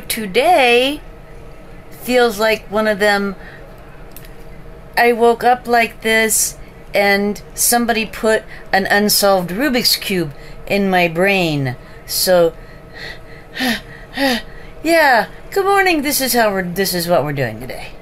show today feels like one of them. I woke up like this and somebody put an unsolved Rubik's Cube in my brain. So, yeah, good morning, this is what we're doing today.